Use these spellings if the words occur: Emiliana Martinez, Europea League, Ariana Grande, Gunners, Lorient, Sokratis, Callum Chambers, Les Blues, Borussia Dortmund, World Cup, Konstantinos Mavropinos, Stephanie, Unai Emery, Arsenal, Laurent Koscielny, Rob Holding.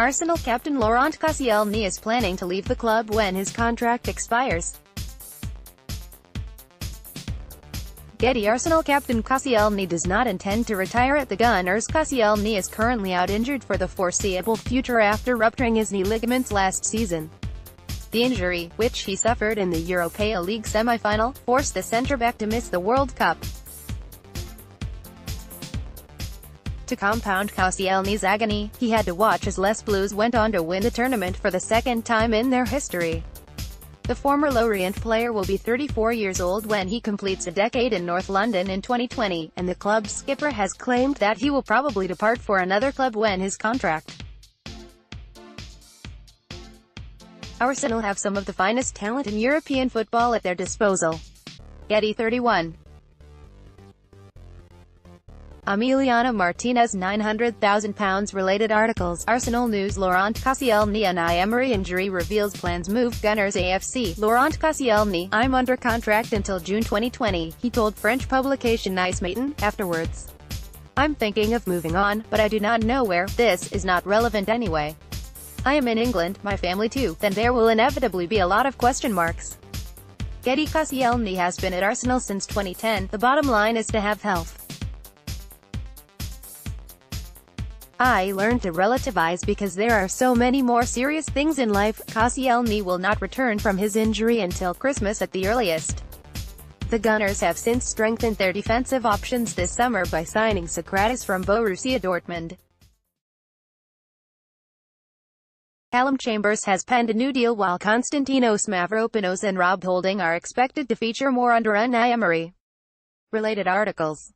Arsenal captain Laurent Koscielny is planning to leave the club when his contract expires. Getty Arsenal captain Koscielny does not intend to retire at the Gunners. Koscielny is currently out injured for the foreseeable future after rupturing his knee ligaments last season. The injury, which he suffered in the Europa League semi-final, forced the centre-back to miss the World Cup. To compound Koscielny's agony, he had to watch as Les Blues went on to win the tournament for the second time in their history. The former Lorient player will be 34 years old when he completes a decade in North London in 2020, and the club's skipper has claimed that he will probably depart for another club when his contract. Arsenal have some of the finest talent in European football at their disposal. Getty 31. Emiliana Martinez £900,000 related articles. Arsenal news. Laurent Koscielny Unai Emery injury reveals plans move Gunners AFC. Laurent Koscielny, I'm under contract until June 2020, he told French publication Nice Matin. Afterwards, I'm thinking of moving on, but I do not know where. This is not relevant anyway. I am in England, my family too. Then there will inevitably be a lot of question marks. Getty. Koscielny has been at Arsenal since 2010. The bottom line is to have health. I learned to relativize because there are so many more serious things in life. Koscielny will not return from his injury until Christmas at the earliest. The Gunners have since strengthened their defensive options this summer by signing Sokratis from Borussia Dortmund. Callum Chambers has penned a new deal, while Konstantinos Mavropinos and Rob Holding are expected to feature more under Unai Emery. Related articles.